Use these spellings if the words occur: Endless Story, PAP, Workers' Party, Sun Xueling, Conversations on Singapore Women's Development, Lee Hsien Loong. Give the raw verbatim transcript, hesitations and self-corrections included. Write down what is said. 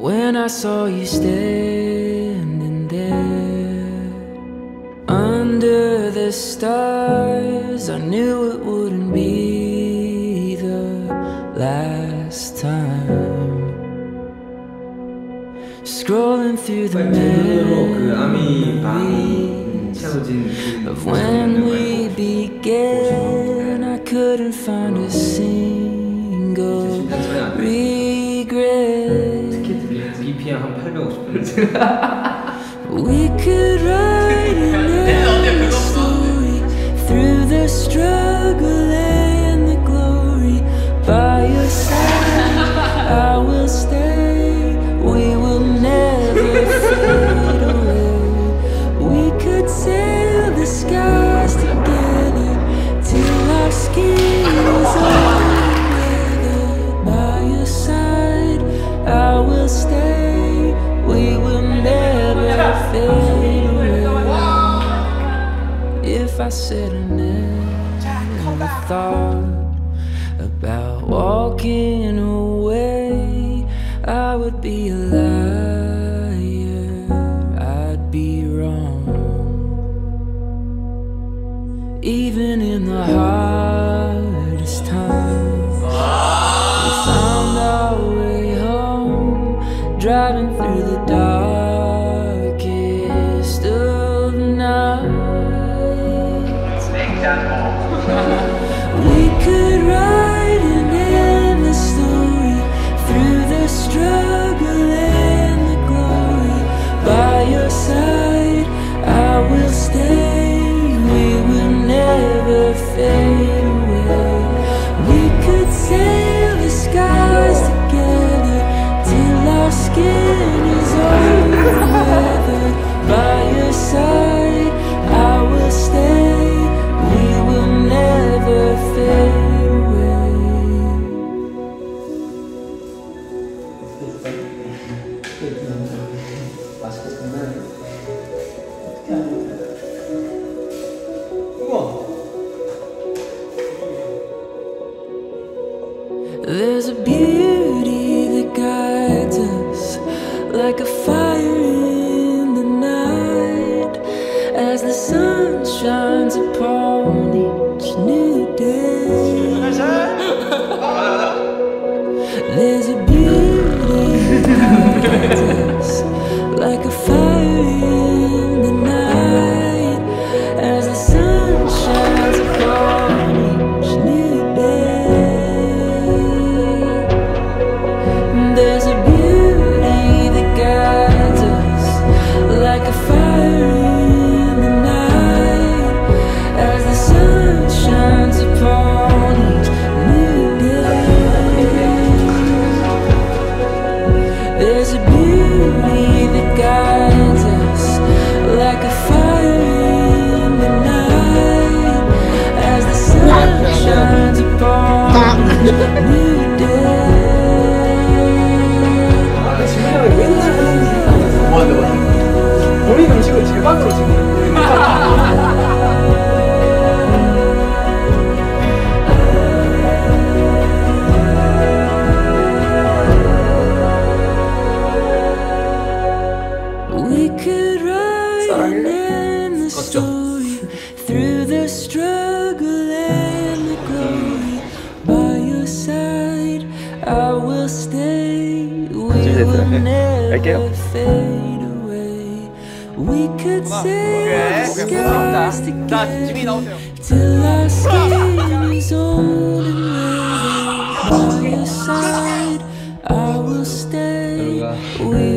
when I saw you standing there under the stars. I knew it wouldn't be the last time. Scrolling through the memories of when we began, I couldn't find a single regret. 비피엠 한 팔백오십. We could write another story through the struggle and the glory. By your side, I will stay. We will never fade away. We could sail the skies together till our skins are together. By your side, I will stay. If I said I never thought about walking away, I would be a liar, I'd be wrong. Even in the hardest times, we found our way home, driving through the dark. We could write an endless story through the struggle and the glory. By your side, I will stay. We will never fade away. We could sail the skies together till our skin is over weather. By your side, I will stay. There's a beauty that guides us like a fire in the night. As the sun shines upon each new day, there's a beauty that guides us like a fire in the night. As the sun shines upon each new day, there's a beauty that guides us like a fire in the night. As the sun shines upon each new day, there's a beauty that guides us like a fire in the night. As the sun shines upon a new day. 본인 음식을 제 방으로 지금 갈게요. 나 집이 나오세요. 여기가